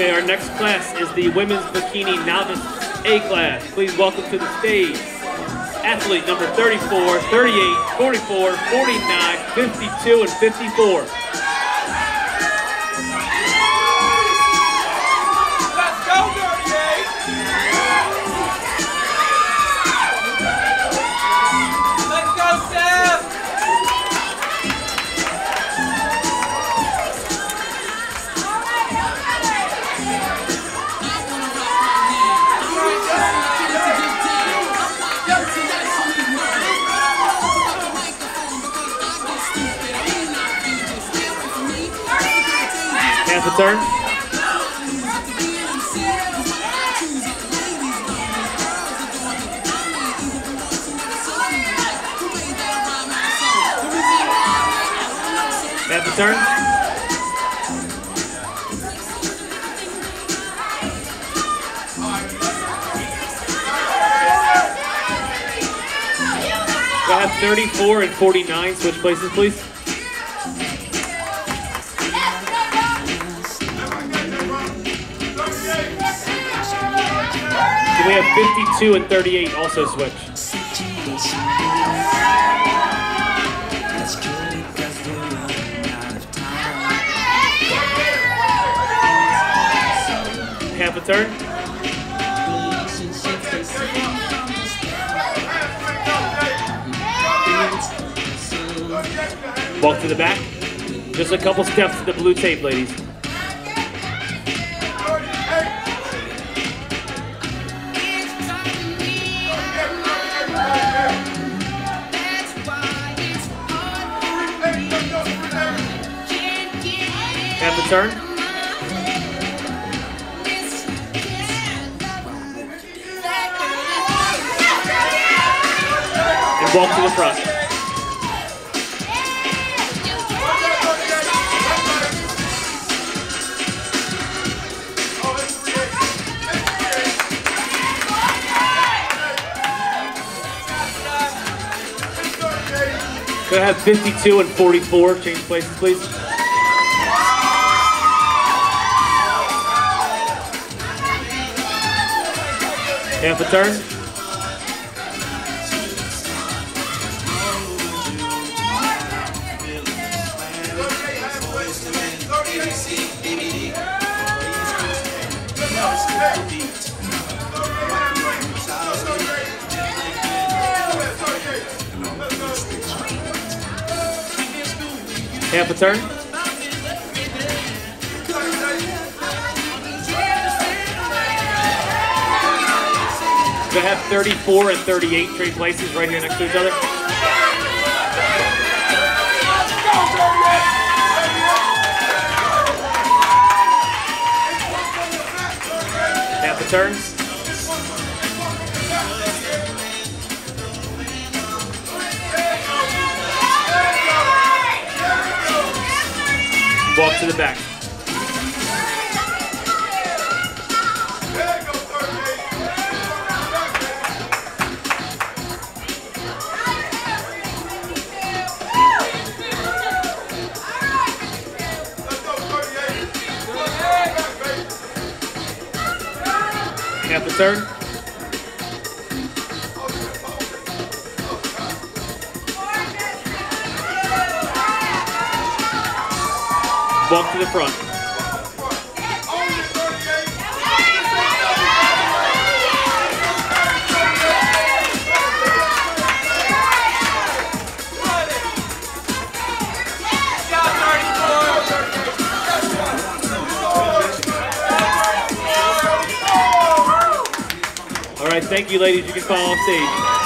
Okay, our next class is the Women's Bikini Novice A class. Please welcome to the stage athlete number 34, 38, 44, 49, 52, and 54. The turn. That's the turn. Got 34 and 49. Switch places, please. We have 52 and 38 also switch. Half a turn. Walk to the back. Just a couple steps to the blue tape, ladies. Have the turn. And walk to the front. Gonna have 52 and 44. Change places, please. Half a turn. Half a turn. We're going to have 34 and 38 trade places right here next to each other. Half a turn. Walk to the back. Half a turn. Walk to the front. Thank you, ladies. You can follow off stage.